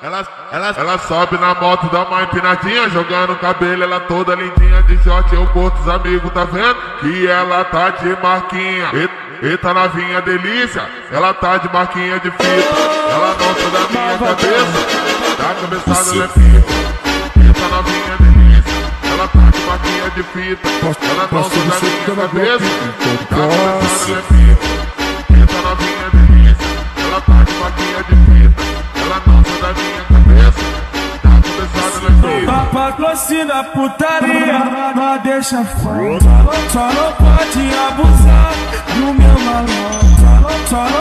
Ela sobe na moto da mãe empinadinha, jogando cabelo, ela toda lindinha de short, eu curto os amigos, tá vendo? Que ela tá de marquinha, eita novinha delícia, ela tá de marquinha de fita, ela não sou da minha cabeça, da cabeçada ela é fita, eita novinha delícia, ela tá de marquinha de fita, ela não sou da minha cabeça, da cabeçada ela é fita, eita novinha delícia, ela tá de marquinha de fita. Da minha cabeça, tá começando na vida. Patrocina putaria, mas deixa foda. Só não pode abusar do meu malandro.